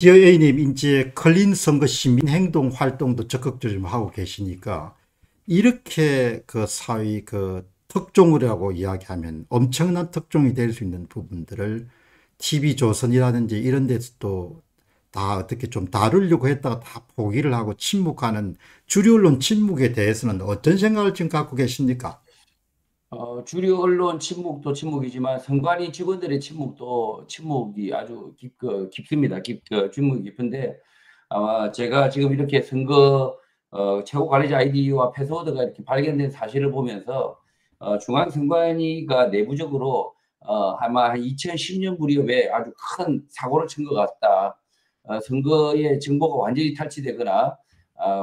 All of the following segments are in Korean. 기어 A님, 이제 클린 선거 시민 행동 활동도 적극적으로 하고 계시니까 이렇게 그 사회 그 특종이라고 이야기하면 엄청난 특종이 될 수 있는 부분들을 TV조선이라든지 이런 데서도 다 어떻게 좀 다루려고 했다가 다 포기를 하고 침묵하는 주류 언론 침묵에 대해서는 어떤 생각을 지금 갖고 계십니까? 주류 언론 침묵도 침묵이지만 선관위 직원들의 침묵도 침묵이 아주 깊습니다. 침묵이 깊은데 아마 제가 지금 이렇게 선거 최고 관리자 아이디와 패스워드가 이렇게 발견된 사실을 보면서 중앙선관위가 내부적으로 아마 2010년 무렵에 아주 큰 사고를 친 것 같다. 선거의 정보가 완전히 탈취되거나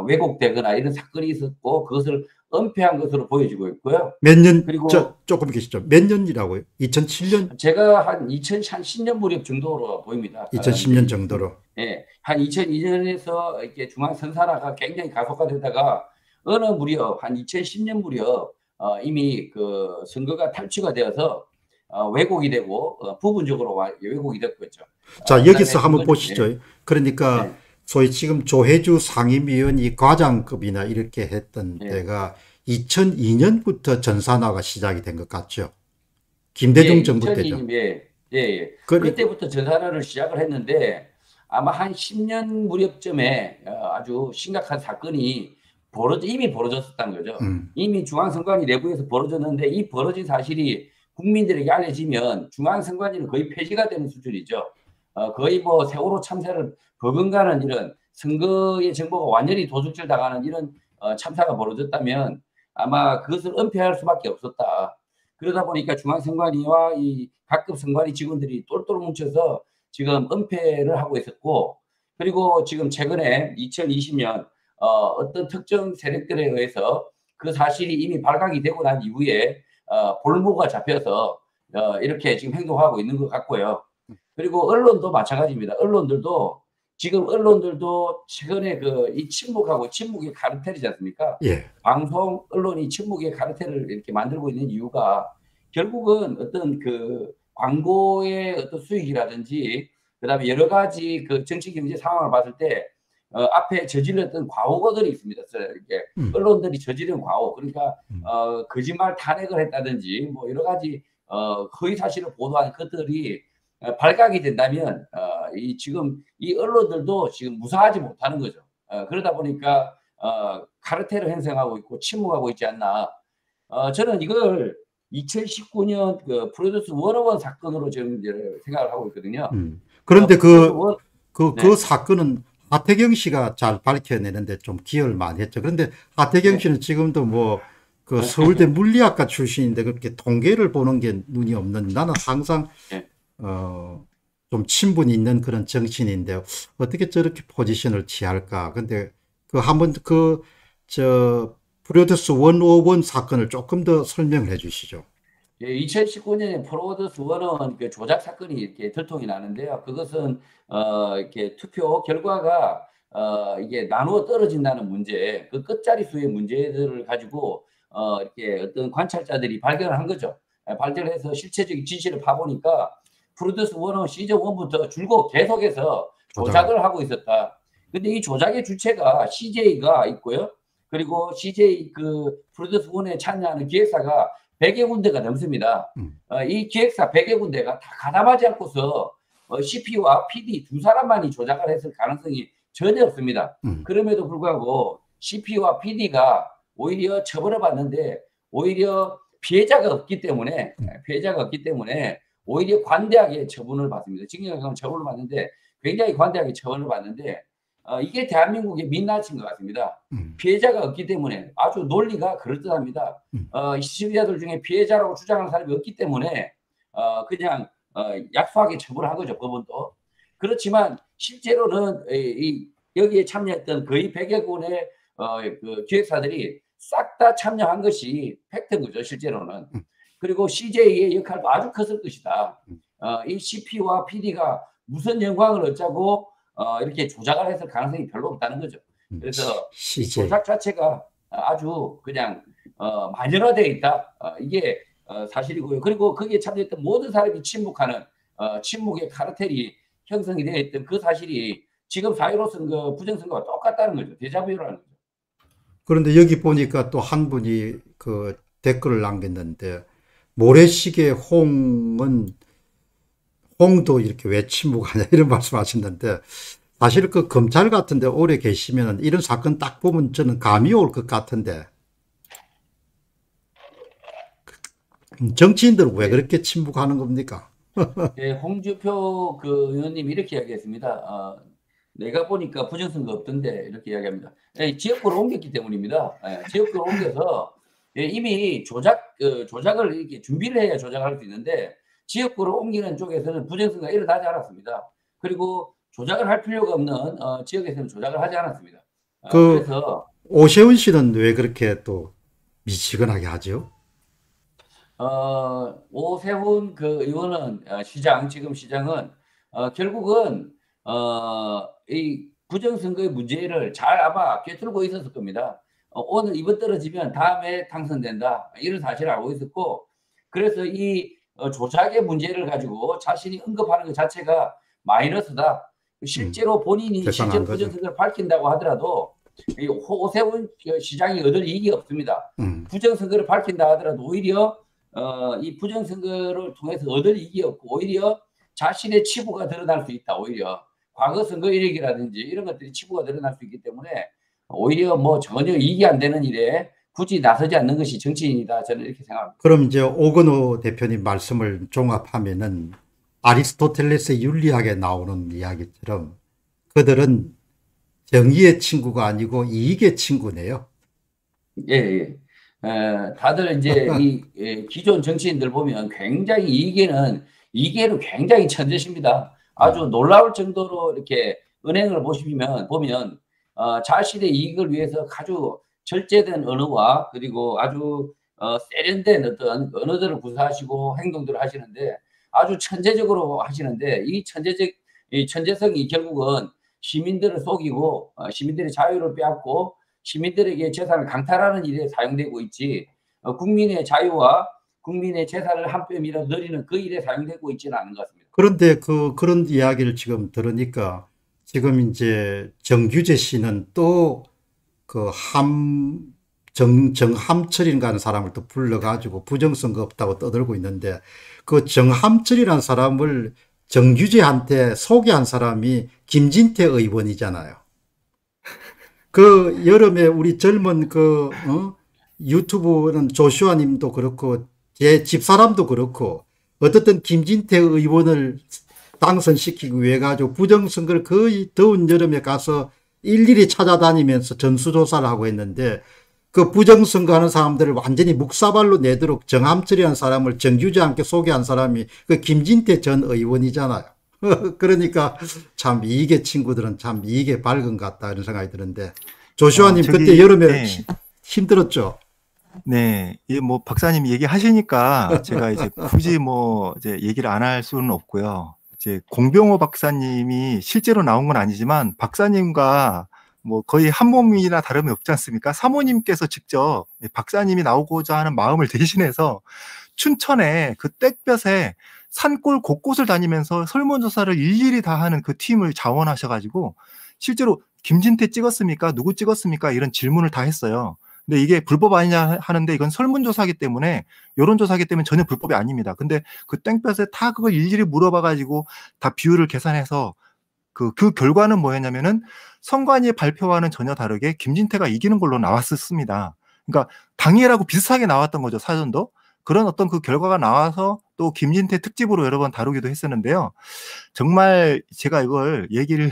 왜곡되거나 이런 사건이 있었고 그것을 은폐한 것으로 보여지고 있고요. 몇 년? 그리고 조금 계시죠. 몇 년이라고요? 2007년? 제가 한 2010년 무렵 정도로 보입니다. 2010년 정도로. 네, 한 2002년에서 이렇게 중앙선산화가 굉장히 가속화되다가 어느 무렵 한 2010년 무렵 이미 그 선거가 탈취가 되어서 왜곡이 되고 부분적으로 왜곡이 됐겠죠. 자, 여기서 한번 보시죠. 네. 그러니까. 네. 소위 지금 조혜주 상임위원이 과장급이나 이렇게 했던 때가 2002년부터 전산화가 시작이 된 것 같죠. 김대중 정부 때죠. 예. 그때부터 전산화를 시작을 했는데 아마 한 10년 무렵쯤에 아주 심각한 사건이 이미 벌어졌었다는 거죠. 이미 중앙선관위 내부에서 벌어졌는데 이 벌어진 사실이 국민들에게 알려지면 중앙선관위는 거의 폐지가 되는 수준이죠. 거의 뭐 세월호 참사를 버금가는 이런 선거의 정보가 완전히 도둑질 당하는 이런 참사가 벌어졌다면 아마 그것을 은폐할 수밖에 없었다. 그러다 보니까 중앙선관위와 이 각급 선관위 직원들이 똘똘 뭉쳐서 지금 은폐를 하고 있었고 그리고 지금 최근에 2020년 어떤 특정 세력들에 의해서 그 사실이 이미 발각이 되고 난 이후에 볼모가 잡혀서 이렇게 지금 행동하고 있는 것 같고요. 그리고 언론도 마찬가지입니다. 언론들도 최근에 이 침묵하고 침묵의 카르텔이지 않습니까? 예. 방송 언론이 침묵의 카르텔을 이렇게 만들고 있는 이유가 결국은 어떤 그 광고의 어떤 수익이라든지 그다음에 여러 가지 그 정치 경제 상황을 봤을 때 앞에 저질렀던 과오거들이 있습니다. 이렇게 언론들이 저지른 과오, 그러니까 거짓말 탄핵을 했다든지 뭐 여러 가지 허위 사실을 보도한 것들이 발각이 된다면 지금 이 언론들도 지금 무사하지 못하는 거죠. 그러다 보니까 카르텔을 형성하고 있고 침묵하고 있지 않나. 저는 이걸 2019년 그 프로듀스 101 사건으로 지금 생각을 하고 있거든요. 그런데 그 사건은 하태경 씨가 잘 밝혀내는데 좀 기여를 많이 했죠. 그런데 하태경 씨는 지금도 뭐 그 서울대 물리학과 출신인데 그렇게 통계를 보는 게 눈이 없는, 나는 항상 좀 친분이 있는 그런 정신인데요. 어떻게 저렇게 포지션을 취할까? 근데 한번 프로듀스 101 사건을 조금 더 설명을 해 주시죠. 예, 2019년에 프로듀스 101 그 조작 사건이 이렇게 들통이 나는데요. 그것은 이렇게 투표 결과가 이게 나누어 떨어진다는 문제, 그 끝자리 수의 문제들을 가지고 이렇게 어떤 관찰자들이 발견을 한 거죠. 발견해서 실체적인 진실을 파보니까 프로듀스 101 시즌 1부터 줄곧 계속해서 조작을 하고 있었다. 근데 이 조작의 주체가 CJ가 있고요. 그리고 CJ 그 프로듀스 1에 참여하는 기획사가 100여 군데가 넘습니다. 이 기획사 100여 군데가 다 가담하지 않고서 CP와 PD 두 사람만이 조작을 했을 가능성이 전혀 없습니다. 그럼에도 불구하고 CP와 PD가 오히려 처벌을 받는데 오히려 피해자가 없기 때문에 오히려 관대하게 처분을 받습니다. 징역형 처벌을 받는데 굉장히 관대하게 처벌을 받는데 이게 대한민국의 민낯인 것 같습니다. 피해자가 없기 때문에 아주 논리가 그럴듯합니다. 시위자들 중에 피해자라고 주장하는 사람이 없기 때문에 그냥 약소하게 처벌한 거죠. 법원도. 그렇지만 실제로는 여기에 참여했던 거의 100여 군의 그 기획사들이 싹 다 참여한 것이 팩트인 거죠. 실제로는. 그리고 CJ의 역할도 아주 컸을 것이다. 이 CP와 PD가 무슨 영광을 얻자고 이렇게 조작을 했을 가능성이 별로 없다는 거죠. 그래서 조작 자체가 아주 그냥 만연화되어 있다. 이게 사실이고요. 그리고 거기에 참여했던 모든 사람이 침묵하는 침묵의 카르텔이 형성이 되어 있던 그 사실이 지금 4.15 그 부정선거가 똑같다는 거죠. 데자뷰라는 거죠. 그런데 여기 보니까 또 한 분이 그 댓글을 남겼는데, 모래시계 홍은 홍도 이렇게 왜 침묵하냐 이런 말씀하셨는데, 사실 그 검찰 같은데 오래 계시면 이런 사건 딱 보면 저는 감이 올 것 같은데 정치인들은 왜 그렇게 침묵하는 겁니까? 네, 홍준표 그 의원님이 이렇게 이야기했습니다. 내가 보니까 부정선거 없던데 이렇게 이야기합니다. 네, 지역구로 옮겼기 때문입니다. 네, 지역구로 옮겨서 네, 이미 조작을 이렇게 준비를 해야 조작할 수 있는데 지역구로 옮기는 쪽에서는 부정선거가 일어나지 않았습니다. 그리고 조작을 할 필요가 없는 지역에서는 조작을 하지 않았습니다. 그래서 오세훈 씨는 왜 그렇게 또 미치근하게 하죠? 오세훈 그 의원은 지금 시장은 결국은 이 부정선거의 문제를 잘 아마 꿰뚫고 있었을 겁니다. 오늘 입어 떨어지면 다음에 당선된다 이런 사실을 알고 있었고, 그래서 이 조작의 문제를 가지고 자신이 언급하는 것 자체가 마이너스다. 실제로 본인이 실제 부정선거를 밝힌다고 하더라도 오세훈 시장이 얻을 이익이 없습니다. 부정선거를 밝힌다 하더라도 오히려 이 부정선거를 통해서 얻을 이익이 없고 오히려 자신의 치부가 드러날 수 있다. 오히려 과거 선거 이력이라든지 이런 것들이 치부가 드러날 수 있기 때문에 오히려 뭐 전혀 이익이 안 되는 일에 굳이 나서지 않는 것이 정치인이다. 저는 이렇게 생각합니다. 그럼 이제 오건호 대표님 말씀을 종합하면은 아리스토텔레스의 윤리학에 나오는 이야기처럼 그들은 정의의 친구가 아니고 이익의 친구네요. 예, 예. 다들 이제 이 기존 정치인들 보면 굉장히 이익에는 굉장히 천재십니다. 아주 놀라울 정도로 이렇게 은행을 보면 자신의 이익을 위해서 아주 절제된 언어와 그리고 아주 세련된 어떤 언어들을 구사하시고 행동들을 하시는데 아주 천재적으로 하시는데 이 천재성이 결국은 시민들을 속이고 시민들의 자유를 빼앗고 시민들에게 재산을 강탈하는 일에 사용되고 있지 국민의 자유와 국민의 재산을 한 뼘이라도 늘리는 그 일에 사용되고 있지는 않은 것 같습니다. 그런데 그런 이야기를 지금 들으니까 지금 이제 정규재 씨는 또 그 정함철인가는 사람을 또 불러가지고 부정선거 없다고 떠들고 있는데, 그 정함철이라는 사람을 정규재한테 소개한 사람이 김진태 의원이잖아요. 그 여름에 우리 젊은 그 유튜브는 조슈아 님도 그렇고 제 집사람도 그렇고 어쨌든 김진태 의원을 당선시키기 위해 가지고 부정선거를 거의 더운 여름에 가서 일일이 찾아다니면서 전수조사를 하고 했는데, 그 부정선거하는 사람들을 완전히 묵사발로 내도록 정함철이라는 사람을 정규재한테 소개한 사람이 그 김진태 전 의원이잖아요. 그러니까 참 이익의 친구들은 참 이익의 밝은 같다 이런 생각이 드는데, 조슈아님 그때 여름에 네. 힘들었죠? 네, 이 뭐 박사님 얘기하시니까 제가 이제 굳이 뭐 이제 얘기를 안 할 수는 없고요. 이제 공병호 박사님이 실제로 나온 건 아니지만 박사님과 뭐 거의 한 몸이나 다름이 없지 않습니까? 사모님께서 직접 박사님이 나오고자 하는 마음을 대신해서 춘천에 그 땡볕에 산골 곳곳을 다니면서 설문조사를 일일이 다 하는 그 팀을 자원하셔가지고 실제로 김진태 찍었습니까? 누구 찍었습니까? 이런 질문을 다 했어요. 근데 이게 불법 아니냐 하는데 이건 설문조사이기 때문에 여론조사이기 때문에 전혀 불법이 아닙니다. 근데 그 땡볕에 다 그걸 일일이 물어봐가지고 다 비율을 계산해서 그 결과는 뭐였냐면은 선관위의 발표와는 전혀 다르게 김진태가 이기는 걸로 나왔었습니다. 그러니까 당일하고 비슷하게 나왔던 거죠, 사전도. 그런 어떤 그 결과가 나와서 또 김진태 특집으로 여러 번 다루기도 했었는데요. 정말 제가 이걸 얘기를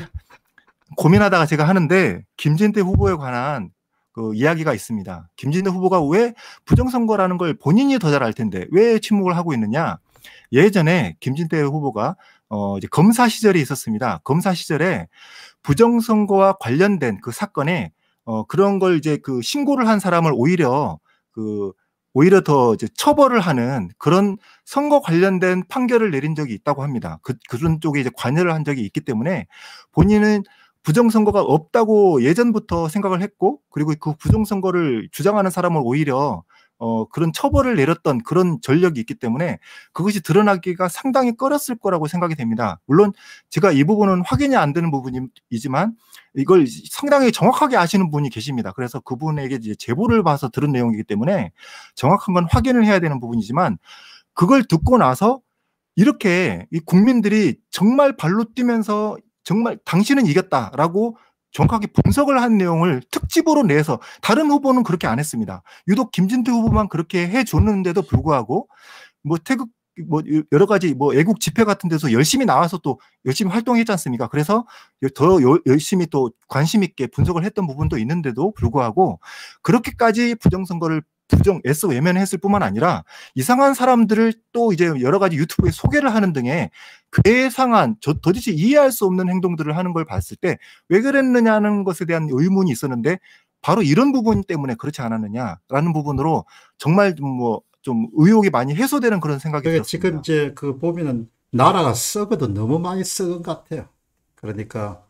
고민하다가 제가 하는데 김진태 후보에 관한 그 이야기가 있습니다. 김진태 후보가 왜 부정선거라는 걸 본인이 더 잘 알 텐데 왜 침묵을 하고 있느냐. 예전에 김진태 후보가 이제 검사 시절이 있었습니다. 검사 시절에 부정선거와 관련된 그 사건에 그런 걸 이제 그 신고를 한 사람을 오히려 더 이제 처벌을 하는 그런 선거 관련된 판결을 내린 적이 있다고 합니다. 그런 쪽에 이제 관여를 한 적이 있기 때문에 본인은 부정선거가 없다고 예전부터 생각을 했고, 그리고 그 부정선거를 주장하는 사람을 오히려 그런 처벌을 내렸던 그런 전력이 있기 때문에 그것이 드러나기가 상당히 꺼렸을 거라고 생각이 됩니다. 물론 제가 이 부분은 확인이 안 되는 부분이지만 이걸 상당히 정확하게 아시는 분이 계십니다. 그래서 그분에게 이제 제보를 봐서 들은 내용이기 때문에 정확한 건 확인을 해야 되는 부분이지만 그걸 듣고 나서 이렇게 이 국민들이 정말 발로 뛰면서 정말 당신은 이겼다라고 정확하게 분석을 한 내용을 특집으로 내서 다른 후보는 그렇게 안 했습니다. 유독 김진태 후보만 그렇게 해줬는데도 불구하고 뭐 태극 뭐 여러 가지 뭐 애국 집회 같은 데서 열심히 나와서 또 열심히 활동했지 않습니까? 그래서 더 열심히 또 관심 있게 분석을 했던 부분도 있는데도 불구하고 그렇게까지 부정선거를 부정에서 외면했을 뿐만 아니라 이상한 사람들을 또 이제 여러 가지 유튜브에 소개를 하는 등의 괴상한 도대체 이해할 수 없는 행동들을 하는 걸 봤을 때 왜 그랬느냐는 것에 대한 의문이 있었는데 바로 이런 부분 때문에 그렇지 않았느냐라는 부분으로 정말 좀 의혹이 많이 해소되는 그런 생각이 들었습니다. 지금 이제 그 보면은 나라가 썩어도 너무 많이 썩은 것 같아요. 그러니까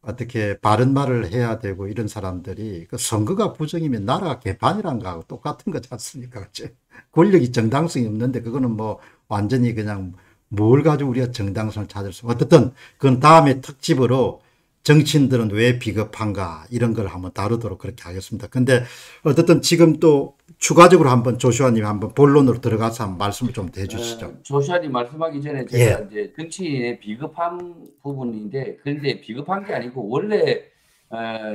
어떻게 바른 말을 해야 되고 이런 사람들이 그 선거가 부정이면 나라가 개판이란 거하고 똑같은 거지 않습니까? 그치? 권력이 정당성이 없는데 그거는 뭐 완전히 그냥 뭘 가지고 우리가 정당성을 찾을 수 어쨌든 그건 다음에 특집으로 정치인들은 왜 비겁한가 이런 걸 한번 다루도록 그렇게 하겠습니다. 근데 어쨌든 지금 또 추가적으로 한번 조슈아님 한번 본론으로 들어가서 한번 말씀을 좀 해주시죠. 조슈아님 말씀하기 전에 제가 이제 정치인의 비겁한 부분인데 그런데 비겁한 게 아니고 원래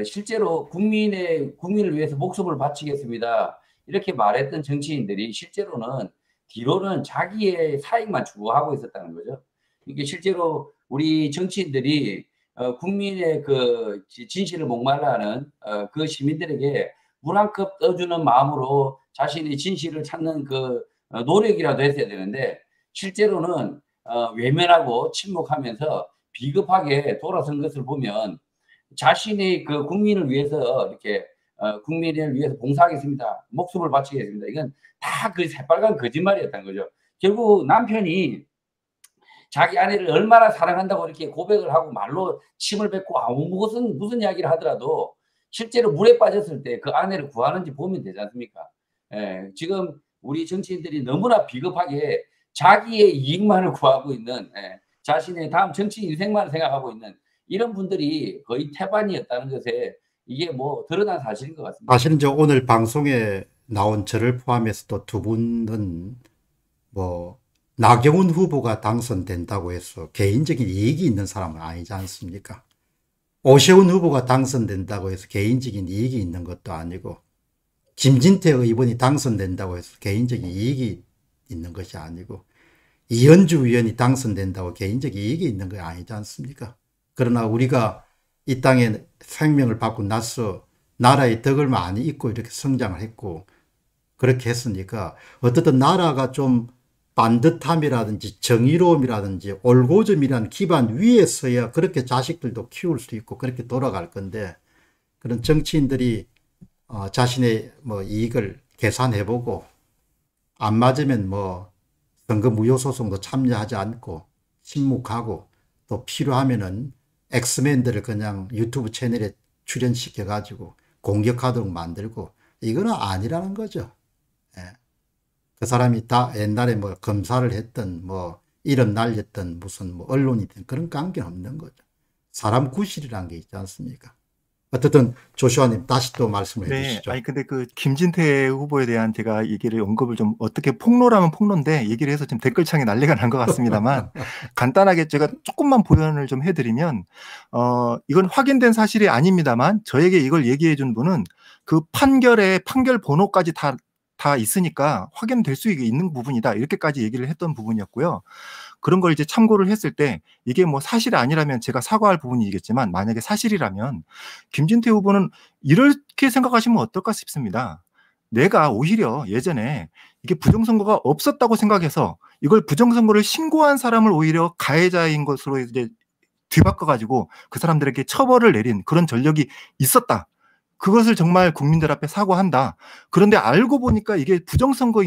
실제로 국민을 위해서 목숨을 바치겠습니다 이렇게 말했던 정치인들이 실제로는 뒤로는 자기의 사익만 추구하고 있었다는 거죠. 이게 실제로 우리 정치인들이 국민의 그 진실을 목말라 하는 그 시민들에게 물 한 컵 떠주는 마음으로 자신의 진실을 찾는 그 노력이라도 했어야 되는데 실제로는 외면하고 침묵하면서 비겁하게 돌아선 것을 보면 자신의 그 국민을 위해서 이렇게 국민을 위해서 봉사하겠습니다. 목숨을 바치겠습니다. 이건 다 그 새빨간 거짓말이었다는 거죠. 결국 남편이 자기 아내를 얼마나 사랑한다고 이렇게 고백을 하고 말로 침을 뱉고 아무것은 무슨 이야기를 하더라도 실제로 물에 빠졌을 때 그 아내를 구하는지 보면 되지 않습니까? 예, 지금 우리 정치인들이 너무나 비겁하게 자기의 이익만을 구하고 있는 자신의 다음 정치 인생만 생각하고 있는 이런 분들이 거의 태반이었다는 것에 이게 뭐 드러난 사실인 것 같습니다. 사실은 저 오늘 방송에 나온 저를 포함해서 또 두 분은 뭐 나경원 후보가 당선된다고 해서 개인적인 이익이 있는 사람은 아니지 않습니까? 오세훈 후보가 당선된다고 해서 개인적인 이익이 있는 것도 아니고 김진태 의원이 당선된다고 해서 개인적인 이익이 있는 것이 아니고 이현주 의원이 당선된다고 개인적인 이익이 있는 거 아니지 않습니까? 그러나 우리가 이 땅에 생명을 받고 나서 나라의 덕을 많이 입고 이렇게 성장을 했고 그렇게 했으니까 어쨌든 나라가 좀 반듯함이라든지 정의로움이라든지 올고점이라는 기반 위에 서야 그렇게 자식들도 키울 수 있고 그렇게 돌아갈 건데 그런 정치인들이 자신의 뭐 이익을 계산해보고 안 맞으면 뭐 선거 무효소송도 참여하지 않고 침묵하고 또 필요하면은 엑스맨들을 그냥 유튜브 채널에 출연시켜가지고 공격하도록 만들고 이거는 아니라는 거죠. 예. 그 사람이 다 옛날에 뭐 검사를 했던 뭐 이름 날렸던 무슨 뭐 언론이든 그런 관계는 없는 거죠. 사람 구실이라는 게 있지 않습니까? 어쨌든 조슈아님 다시 또 말씀을 해주시죠. 아니 근데 그 김진태 후보에 대한 제가 얘기를 언급을 좀 어떻게 폭로라면 폭로인데 얘기를 해서 지금 댓글창에 난리가 난 것 같습니다만 간단하게 제가 조금만 보완을 좀 해드리면 이건 확인된 사실이 아닙니다만 저에게 이걸 얘기해 준 분은 그 판결 번호까지 다 있으니까 확인될 수 있는 부분이다 이렇게까지 얘기를 했던 부분이었고요. 그런 걸 이제 참고를 했을 때 이게 뭐 사실이 아니라면 제가 사과할 부분이겠지만 만약에 사실이라면 김진태 후보는 이렇게 생각하시면 어떨까 싶습니다. 내가 오히려 예전에 이게 부정선거가 없었다고 생각해서 이걸 부정선거를 신고한 사람을 오히려 가해자인 것으로 이제 뒤바꿔가지고 그 사람들에게 처벌을 내린 그런 전력이 있었다. 그것을 정말 국민들 앞에 사과한다. 그런데 알고 보니까 이게 부정선거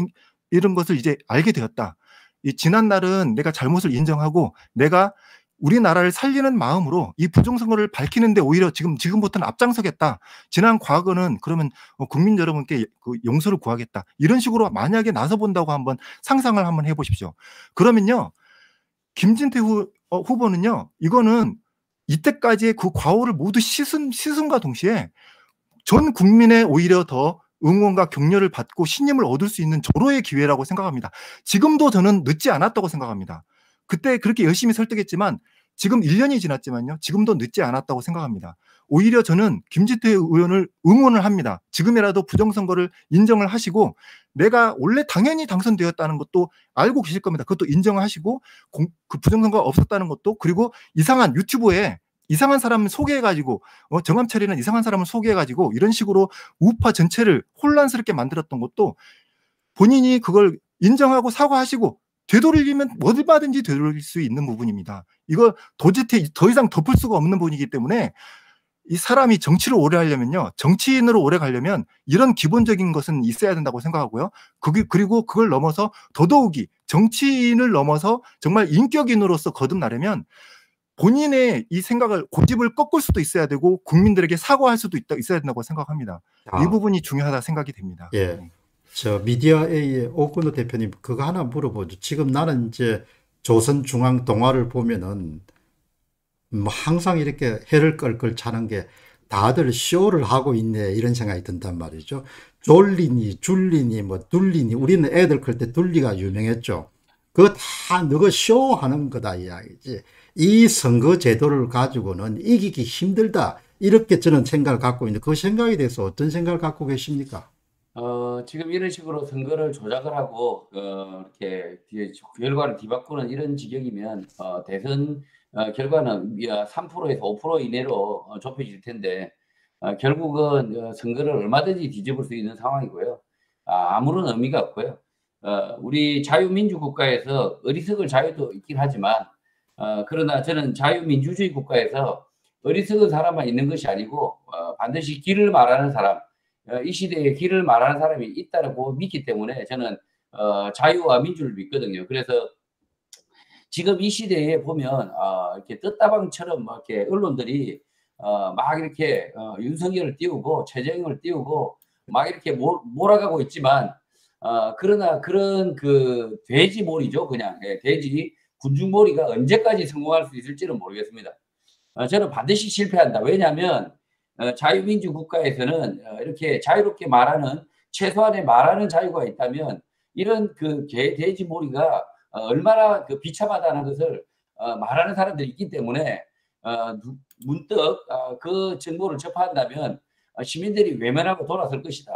이런 것을 이제 알게 되었다. 이 지난 날은 내가 잘못을 인정하고 내가 우리나라를 살리는 마음으로 이 부정선거를 밝히는데 오히려 지금부터는 앞장서겠다. 지난 과거는 그러면 국민 여러분께 용서를 구하겠다. 이런 식으로 만약에 나서본다고 한번 상상을 한번 해보십시오. 그러면요, 김진태 후보는요, 이거는 이때까지의 그 과오를 모두 씻음과 동시에 전 국민의 오히려 더 응원과 격려를 받고 신임을 얻을 수 있는 절호의 기회라고 생각합니다. 지금도 저는 늦지 않았다고 생각합니다. 그때 그렇게 열심히 설득했지만 지금 1년이 지났지만요, 지금도 늦지 않았다고 생각합니다. 오히려 저는 김진태 의원을 응원을 합니다. 지금이라도 부정선거를 인정을 하시고, 내가 원래 당연히 당선되었다는 것도 알고 계실 겁니다. 그것도 인정하시고, 그 부정선거가 없었다는 것도, 그리고 이상한 유튜브에 이상한 사람을 소개해가지고, 정암 차리는 이상한 사람을 소개해가지고 이런 식으로 우파 전체를 혼란스럽게 만들었던 것도 본인이 그걸 인정하고 사과하시고 되돌리면 어디바든지 되돌릴 수 있는 부분입니다. 이거 도저히 더 이상 덮을 수가 없는 부분이기 때문에, 이 사람이 정치를 오래 하려면요, 정치인으로 오래 가려면 이런 기본적인 것은 있어야 된다고 생각하고요. 그리고 그걸 넘어서 더더욱이 정치인을 넘어서 정말 인격인으로서 거듭나려면 본인의 이 생각을, 고집을 꺾을 수도 있어야 되고 국민들에게 사과할 수도 있어야 된다고 생각합니다. 이 부분이 중요하다 생각이 됩니다. 예. 네. 저 미디어 A의 오건호 대표님, 그거 하나 물어보죠. 지금 나는 이제 조선중앙동화를 보면은 뭐 항상 이렇게 해를 끌끌 차는 게 다들 쇼를 하고 있네, 이런 생각이 든단 말이죠. 졸리니 줄리니 뭐 둘리니, 우리는 애들 클 때 둘리가 유명했죠. 그거 다 너가 쇼하는 거다 이야기지. 이 선거 제도를 가지고는 이기기 힘들다, 이렇게 저는 생각을 갖고 있는데, 그 생각에 대해서 어떤 생각을 갖고 계십니까? 지금 이런 식으로 선거를 조작을 하고 이렇게 결과를 뒤바꾸는 이런 지경이면 대선 결과는 3%에서 5% 이내로 좁혀질 텐데, 결국은 선거를 얼마든지 뒤집을 수 있는 상황이고요. 아무런 의미가 없고요. 우리 자유민주국가에서 어리석을 자유도 있긴 하지만, 그러나 저는 자유민주주의 국가에서 어리석은 사람만 있는 것이 아니고 반드시 길을 말하는 사람, 이 시대에 길을 말하는 사람이 있다고 믿기 때문에 저는 자유와 민주를 믿거든요. 그래서 지금 이 시대에 보면 이렇게 떴다방처럼 이렇게 언론들이 막 이렇게 윤석열을 띄우고 최재형을 띄우고 막 이렇게 몰아가고 있지만, 그러나 그런 그 돼지몰이죠. 그냥 돼지 군중몰이가 언제까지 성공할 수 있을지는 모르겠습니다. 저는 반드시 실패한다. 왜냐하면 자유민주 국가에서는 이렇게 자유롭게 말하는, 최소한의 말하는 자유가 있다면 이런 그 돼지몰이가 얼마나 그 비참하다는 것을 말하는 사람들이 있기 때문에 문득 그 정보를 접한다면 시민들이 외면하고 돌아설 것이다.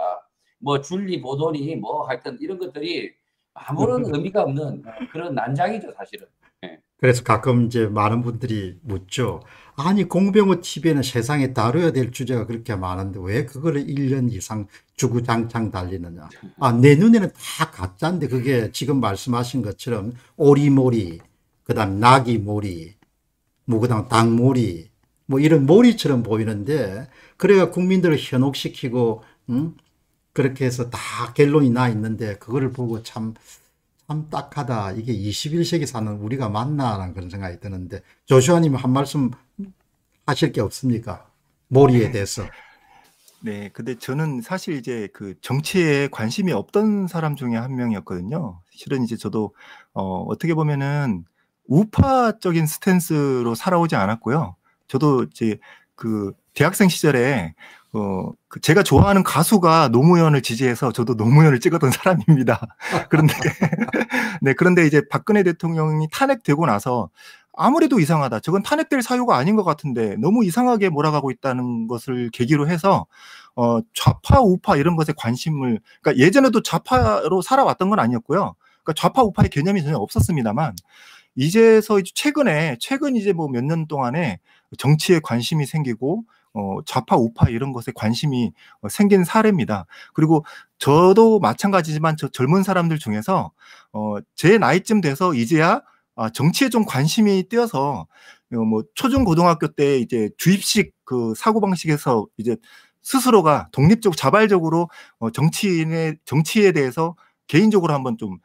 뭐 줄리 보도니 뭐 하여튼 이런 것들이 아무런 의미가 없는 그런 난장이죠, 사실은. 네. 그래서 가끔 이제 많은 분들이 묻죠. 아니, 공병호 TV에는 세상에 다뤄야 될 주제가 그렇게 많은데 왜 그거를 1년 이상 주구장창 달리느냐. 내 눈에는 다 가짜인데, 그게 지금 말씀하신 것처럼 오리몰이, 그 다음 나기몰이, 뭐 그 다음 닭몰이, 뭐 이런 몰이처럼 보이는데, 그래가 국민들을 현혹시키고 그렇게 해서 다 결론이 나 있는데, 그거를 보고 참 딱하다. 이게 21세기 사는 우리가 맞나라는 그런 생각이 드는데, 조슈아님 한 말씀 하실 게 없습니까? 몰이에 대해서. 네, 근데 저는 사실 이제 그 정치에 관심이 없던 사람 중에 한 명이었거든요. 실은 이제 저도 어떻게 보면은 우파적인 스탠스로 살아오지 않았고요. 저도 이제 그 대학생 시절에 제가 좋아하는 가수가 노무현을 지지해서 저도 노무현을 찍었던 사람입니다. 그런데, 네, 그런데 이제 박근혜 대통령이 탄핵되고 나서 아무래도 이상하다. 저건 탄핵될 사유가 아닌 것 같은데 너무 이상하게 몰아가고 있다는 것을 계기로 해서 좌파, 우파 이런 것에 관심을, 그러니까 예전에도 좌파로 살아왔던 건 아니었고요. 그러니까 좌파, 우파의 개념이 전혀 없었습니다만, 이제서 최근 이제 뭐 몇 년 동안에 정치에 관심이 생기고, 좌파, 우파 이런 것에 관심이 생긴 사례입니다. 그리고 저도 마찬가지지만 저 젊은 사람들 중에서 제 나이쯤 돼서 이제야 정치에 좀 관심이 뛰어서 뭐 초중고등학교 때 이제 주입식 그 사고방식에서 이제 스스로가 독립적 자발적으로 정치에 대해서 개인적으로 한번 좀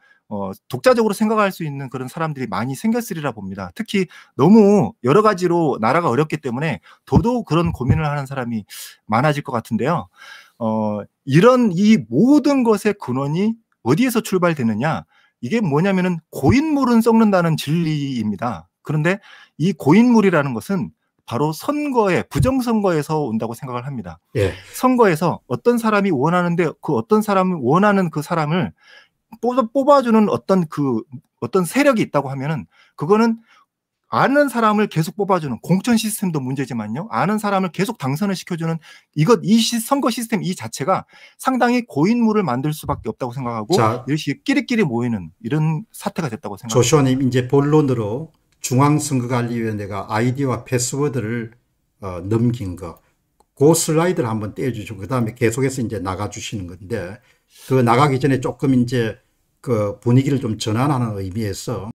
독자적으로 생각할 수 있는 그런 사람들이 많이 생겼으리라 봅니다. 특히 너무 여러 가지로 나라가 어렵기 때문에 더더욱 그런 고민을 하는 사람이 많아질 것 같은데요. 이런 이 모든 것의 근원이 어디에서 출발되느냐, 이게 뭐냐면은 고인물은 썩는다는 진리입니다. 그런데 이 고인물이라는 것은 바로 선거에, 부정선거에서 온다고 생각을 합니다. 예. 선거에서 어떤 사람이 원하는데 그 어떤 사람이 원하는 그 사람을 뽑아주는 어떤 세력이 있다고 하면은 그거는 아는 사람을 계속 뽑아주는 공천 시스템도 문제지만요, 아는 사람을 계속 당선을 시켜주는 선거 시스템 이 자체가 상당히 고인물을 만들 수밖에 없다고 생각하고, 역시 끼리끼리 모이는 이런 사태가 됐다고 생각합니다. 조슈아님, 이제 본론으로 중앙선거관리위원회가 아이디와 패스워드를 넘긴 거, 그 슬라이드를 한번 떼어주시고 그 다음에 계속해서 이제 나가주시는 건데, 그 나가기 전에 조금 이제 그 분위기를 좀 전환하는 의미에서